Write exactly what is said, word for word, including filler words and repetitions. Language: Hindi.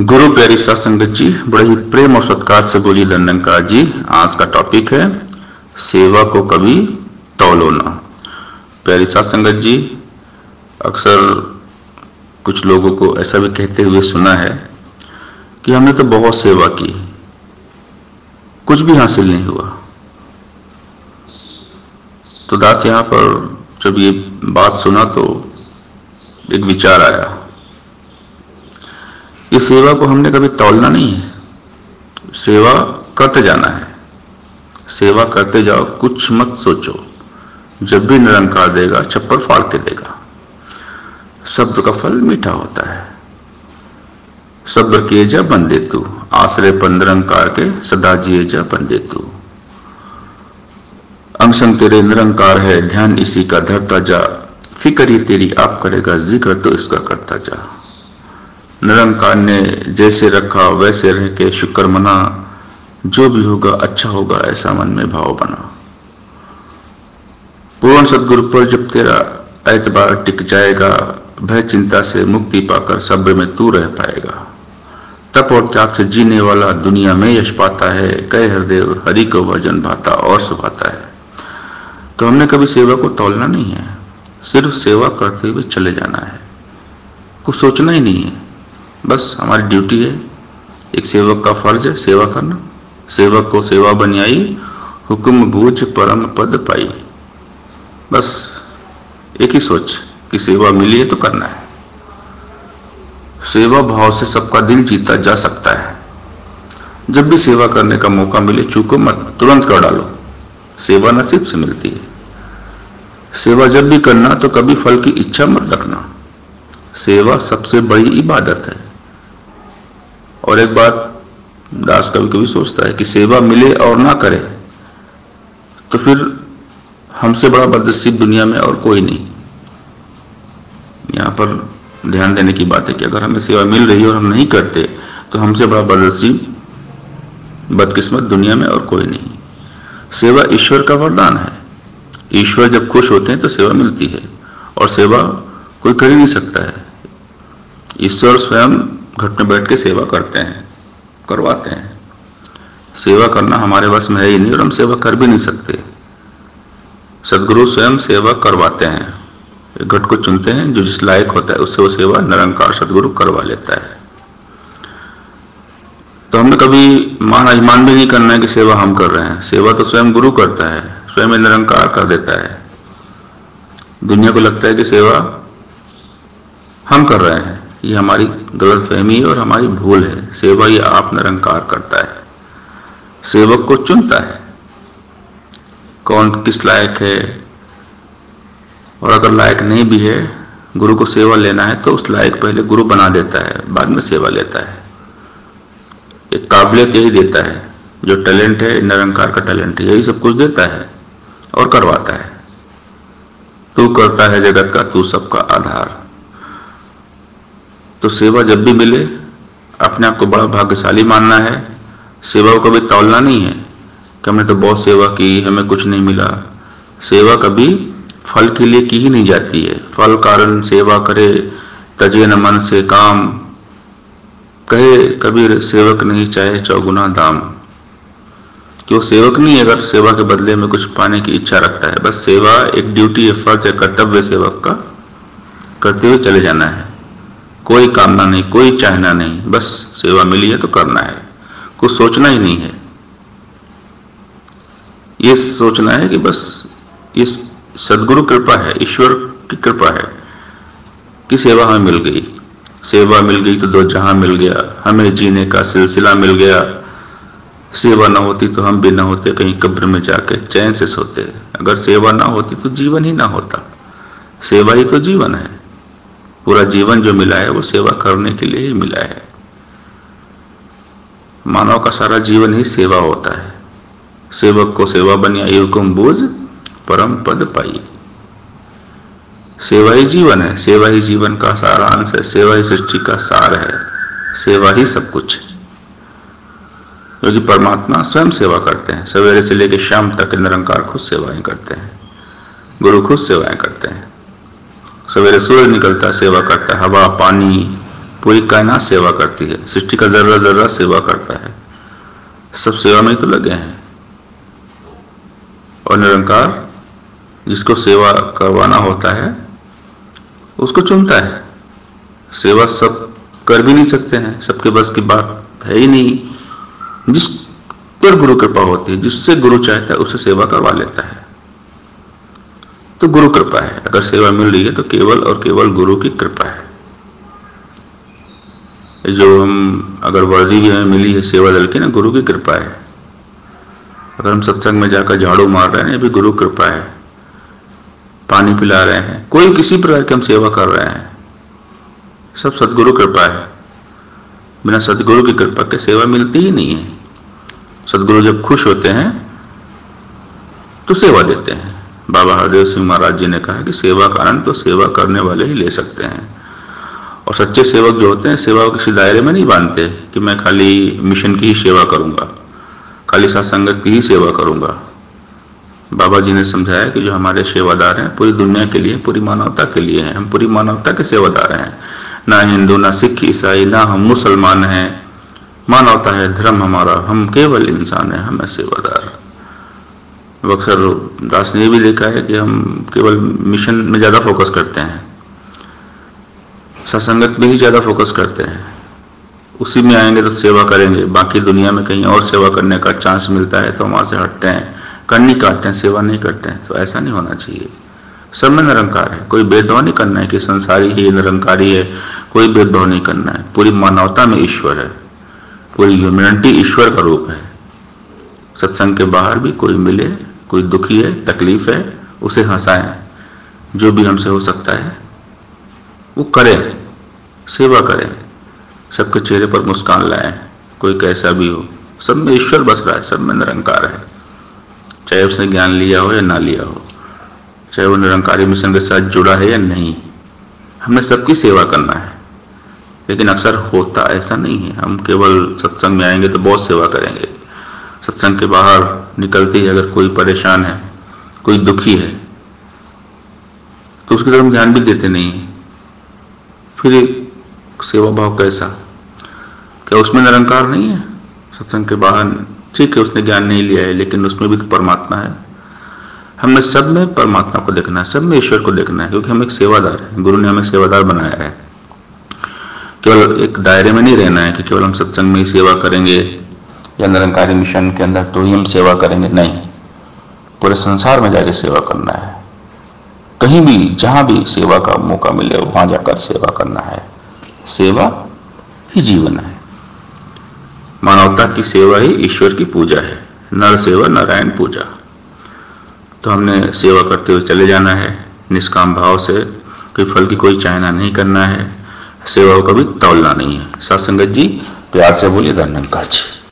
गुरु प्यारी सत्संगत जी, बड़े ही प्रेम और सत्कार से बोली दंडनकार जी। आज का टॉपिक है सेवा को कभी तौलो ना। प्यारी सत्संगत जी, अक्सर कुछ लोगों को ऐसा भी कहते हुए सुना है कि हमने तो बहुत सेवा की, कुछ भी हासिल नहीं हुआ। तो दास यहाँ पर जब ये बात सुना तो एक विचार आया, ये सेवा को हमने कभी तौलना नहीं है, सेवा करते जाना है। सेवा करते जाओ, कुछ मत सोचो, जब भी निरंकार देगा छप्पर फाड़ के देगा। सब्र का फल मीठा होता है, सब्र किए जा बंदे तू, आश्रय पर निरंकार के सदा जिए जा बंदे तू। अंग संग तेरे निरंकार है, ध्यान इसी का धरता जा, फिकर ये तेरी आप करेगा, जिक्र तो इसका करता जा। निरंकार ने जैसे रखा वैसे रह के शुक्र मना, जो भी होगा अच्छा होगा ऐसा मन में भाव बना। पूर्ण सदगुरु पर जब तेरा एतबार टिक जाएगा, भय चिंता से मुक्ति पाकर सब्र में तू रह पाएगा। तप और त्याग से जीने वाला दुनिया में यश पाता है, कह हरदेव हरि को भजन भाता और सुभाता है। तो हमने कभी सेवा को तौलना नहीं है, सिर्फ सेवा करते हुए चले जाना है, कुछ सोचना ही नहीं है। बस हमारी ड्यूटी है, एक सेवक का फर्ज है सेवा करना। सेवक को सेवा बनियाई, हुक्म बूझ परम पद पाई। बस एक ही सोच कि सेवा मिली है तो करना है। सेवा भाव से सबका दिल जीता जा सकता है। जब भी सेवा करने का मौका मिले चूको मत, तुरंत कर डालो। सेवा नसीब से मिलती है। सेवा जब भी करना तो कभी फल की इच्छा मत रखना। सेवा सबसे बड़ी इबादत है। और एक बात दास कभी कभी सोचता है कि सेवा मिले और ना करे तो फिर हमसे बड़ा बदनसीब दुनिया में और कोई नहीं। यहाँ पर ध्यान देने की बात है कि अगर हमें सेवा मिल रही है और हम नहीं करते तो हमसे बड़ा बदनसीब बदकिस्मत दुनिया में और कोई नहीं। सेवा ईश्वर का वरदान है। ईश्वर जब खुश होते हैं तो सेवा मिलती है, और सेवा कोई कर ही नहीं सकता है। ईश्वर स्वयं घट में बैठ के सेवा करते हैं, करवाते हैं। सेवा करना हमारे बस में है ही नहीं और हम सेवा कर भी नहीं सकते। सदगुरु स्वयं सेवा करवाते हैं, घट को चुनते हैं जो जिस लायक होता है, उससे वो सेवा निरंकार सदगुरु करवा लेता है। तो हमने कभी मान अभिमान भी नहीं करना है कि सेवा हम कर रहे हैं। सेवा तो स्वयं गुरु करता है, स्वयं निरंकार कर देता है। दुनिया को लगता है कि सेवा हम कर रहे हैं, ये हमारी गलतफहमी और हमारी भूल है। सेवा ये आप निरंकार करता है, सेवक को चुनता है कौन किस लायक है, और अगर लायक नहीं भी है, गुरु को सेवा लेना है तो उस लायक पहले गुरु बना देता है, बाद में सेवा लेता है। एक काबिलियत यही देता है, जो टैलेंट है निरंकार का टैलेंट है, यही सब कुछ देता है और करवाता है। तू करता है जगत का, तू सबका आधार। तो सेवा जब भी मिले अपने आप को बड़ा भाग्यशाली मानना है। सेवा को कभी तौलना नहीं है कि हमने तो बहुत सेवा की, हमें कुछ नहीं मिला। सेवा कभी फल के लिए की ही नहीं जाती है। फल कारण सेवा करे तजे न मन से काम, कहे कबीर सेवक नहीं चाहे चौगुना दाम। कि वो सेवक नहीं, अगर सेवा के बदले में कुछ पाने की इच्छा रखता है। बस सेवा एक ड्यूटी है, फर्ज है, कर्तव्य सेवक का, करते हुए चले जाना है। कोई कामना नहीं, कोई चाहना नहीं, बस सेवा मिली है तो करना है, कुछ सोचना ही नहीं है। ये सोचना है कि बस ये सदगुरु कृपा है, ईश्वर की कृपा है कि सेवा हमें मिल गई। सेवा मिल गई तो दो जहां मिल गया, हमें जीने का सिलसिला मिल गया। सेवा ना होती तो हम भी ना होते, कहीं कब्र में जाके चैन से सोते। अगर सेवा ना होती तो जीवन ही ना होता। सेवा ही तो जीवन है। पूरा जीवन जो मिला है वो सेवा करने के लिए ही मिला है। मानव का सारा जीवन ही सेवा होता है। सेवक को सेवा बनियाई, हुक्म बूझ परम पद पाई। सेवा ही जीवन है, सेवा ही जीवन का सारा अंश है, सेवा ही सृष्टि का सार है, सेवा ही सब कुछ है। क्योंकि परमात्मा स्वयं सेवा करते हैं, सवेरे से लेकर शाम तक निरंकार खुद सेवाएं करते हैं, गुरु खुद सेवाएं करते हैं। सवेरे सूरज निकलता है सेवा करता है, हवा पानी पूरी कायनात सेवा करती है, सृष्टि का जर्रा जर्रा सेवा करता है, सब सेवा में ही तो लगे हैं। और निरंकार जिसको सेवा करवाना होता है उसको चुनता है। सेवा सब कर भी नहीं सकते हैं, सबके बस की बात है ही नहीं। जिस पर गुरु कृपा होती है, जिससे गुरु चाहता है उससे सेवा करवा लेता है, तो गुरु कृपा है। अगर सेवा मिल रही है तो केवल और केवल गुरु की कृपा है। जो हम अगर वर्दी भी हमें मिली है सेवा दल की ना, गुरु की कृपा है। अगर हम सत्संग में जाकर झाड़ू मार रहे हैं, ये भी गुरु कृपा है। पानी पिला रहे हैं, कोई किसी प्रकार की हम सेवा कर रहे हैं, सब सदगुरु कृपा है। बिना सदगुरु की कृपा के सेवा मिलती ही नहीं है। सदगुरु जब खुश होते हैं तो सेवा देते हैं। बाबा हरदेव सिंह महाराज जी ने कहा कि सेवा का आनंद तो सेवा करने वाले ही ले सकते हैं। और सच्चे सेवक जो होते हैं सेवा किसी दायरे में नहीं बांधते कि मैं खाली मिशन की ही सेवा करूँगा, खाली सत्संगत की ही सेवा करूँगा। बाबा जी ने समझाया कि जो हमारे सेवादार हैं पूरी दुनिया के लिए, पूरी मानवता के लिए हैं। हम पूरी मानवता के सेवादार हैं, ना हिंदू ना सिख ईसाई ना हम मुसलमान हैं। मानवता है धर्म हमारा, हम केवल इंसान हैं, हम सेवादार। अक्सर दास ने भी देखा है कि हम केवल मिशन में ज़्यादा फोकस करते हैं, सत्संगत में ही ज़्यादा फोकस करते हैं, उसी में आएंगे तो सेवा करेंगे। बाकी दुनिया में कहीं और सेवा करने का चांस मिलता है तो वहाँ से हटते हैं, करनी काटते हैं, सेवा नहीं करते हैं। तो ऐसा नहीं होना चाहिए। सब में निरंकार है, कोई भेदभाव नहीं करना है कि संसारी है निरंकारी है, कोई भेदभाव नहीं करना है। पूरी मानवता में ईश्वर है, पूरी ह्यूमैनिटी ईश्वर का रूप है। सत्संग के बाहर भी कोई मिले, कोई दुखी है, तकलीफ है, उसे हंसाएं, जो भी हमसे हो सकता है वो करें, सेवा करें, सबके चेहरे पर मुस्कान लाएं, कोई कैसा भी हो। सब में ईश्वर बस रहा है, सब में निरंकार है, चाहे उसने ज्ञान लिया हो या ना लिया हो, चाहे वो निरंकारी मिशन के साथ जुड़ा है या नहीं। हमने सबकी सेवा करना है, लेकिन अक्सर होता ऐसा नहीं है। हम केवल सत्संग में आएंगे तो बहुत सेवा करेंगे, सत्संग के बाहर निकलते ही अगर कोई परेशान है, कोई दुखी है, तो उसकी तरफ हम ध्यान भी देते नहीं है। फिर सेवा भाव कैसा? क्या उसमें निरंकार नहीं है? सत्संग के बाहर ठीक है, उसने ज्ञान नहीं लिया है, लेकिन उसमें भी तो परमात्मा है। हमें सब में परमात्मा को देखना है, सब में ईश्वर को देखना है, क्योंकि हम एक सेवादार हैं। गुरु ने हमें सेवादार बनाया है। केवल एक दायरे में नहीं रहना है कि केवल हम सत्संग में ही सेवा करेंगे या निरंकारी मिशन के अंदर तो ही हम सेवा करेंगे। नहीं, पूरे संसार में जाके सेवा करना है। कहीं भी जहाँ भी सेवा का मौका मिले वहाँ जाकर सेवा करना है। सेवा ही जीवन है। मानवता की सेवा ही ईश्वर की पूजा है। नर सेवा नारायण पूजा। तो हमने सेवा करते हुए चले जाना है निष्काम भाव से, कोई फल की कोई चाहना नहीं करना है, सेवा को कभी तौलना नहीं है। सत्संगत जी प्यार से बोलिए धन्यवाद जी।